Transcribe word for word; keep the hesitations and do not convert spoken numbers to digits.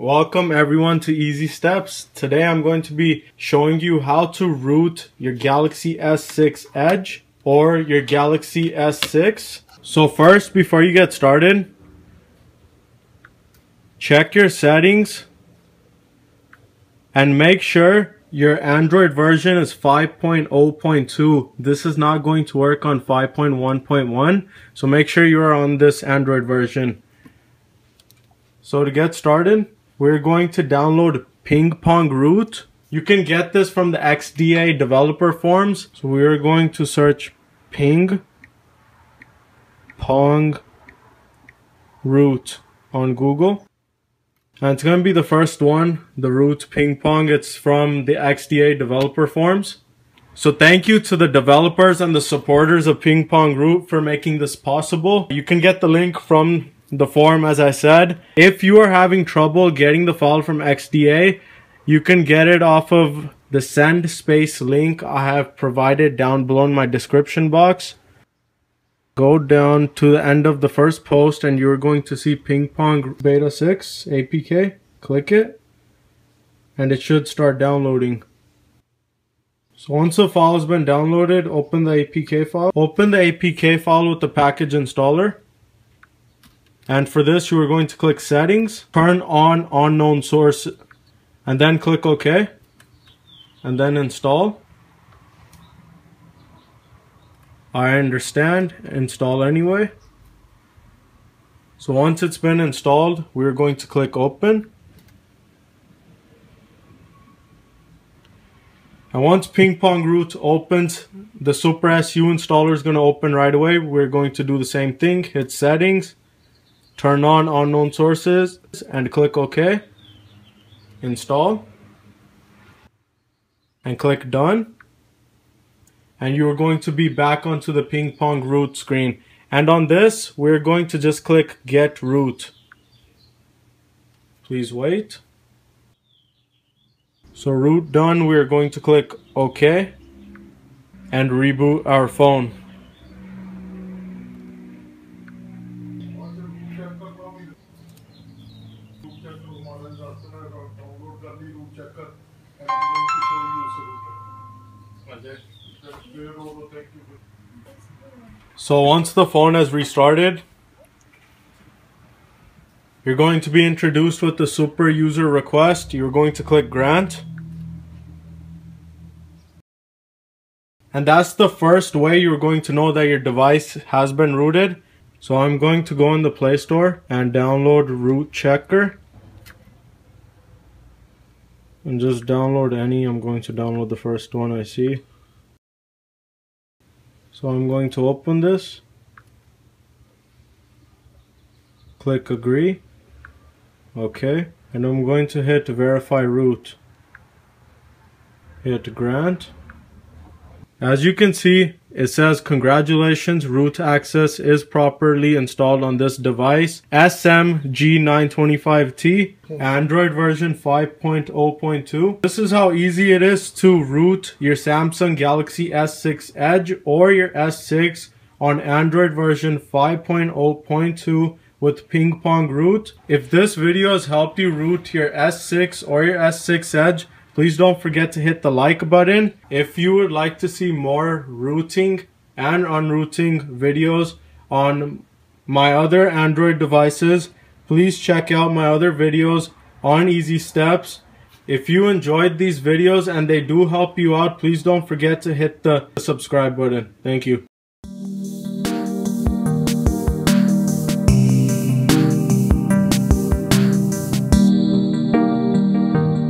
Welcome everyone to Easy Steps. Today I'm going to be showing you how to root your Galaxy S six Edge or your Galaxy S six. So first, before you get started, check your settings and make sure your Android version is five point oh point two. This is not going to work on five point one point one, so make sure you are on this Android version. So to get started, we're going to download PingPong Root. You can get this from the X D A developer forms. So we are going to search PingPong Root on Google. And it's going to be the first one, the Root PingPong. It's from the X D A developer forms. So thank you to the developers and the supporters of PingPong Root for making this possible. You can get the link from the form, as I said. If you are having trouble getting the file from X D A, you can get it off of the Sendspace link I have provided down below in my description box. Go down to the end of the first post and you're going to see PingPong Beta six A P K. Click it and it should start downloading. So once the file has been downloaded, open the A P K file. Open the A P K file with the package installer. And for this, you are going to click Settings, turn on Unknown Source, and then click OK, and then Install. I understand, install anyway. So once it's been installed, we're going to click Open. And once PingPong Root opens, the Super S U installer is going to open right away. We're going to do the same thing, hit Settings, turn on unknown sources and click OK, install, and click Done. And you are going to be back onto the PingPong Root screen. And on this, we're going to just click Get Root. Please wait. So Root done, we're going to click OK and reboot our phone. So once the phone has restarted, you're going to be introduced with the super user request. You're going to click Grant. And that's the first way you're going to know that your device has been rooted. So I'm going to go in the Play Store and download Root Checker. And just download any. I'm going to download the first one I see. So I'm going to open this, click Agree, OK, and I'm going to hit Verify Root, hit Grant. As you can see, it says congratulations, root access is properly installed on this device, S M G nine twenty-five T, Android version five point oh point two. This is how easy it is to root your Samsung Galaxy S six Edge or your S six on Android version five point oh point two with PingPong Root. If this video has helped you root your S six or your S six Edge, please don't forget to hit the like button. If you would like to see more rooting and unrooting videos on my other Android devices, please check out my other videos on Easy Steps. If you enjoyed these videos and they do help you out, please don't forget to hit the subscribe button. Thank you.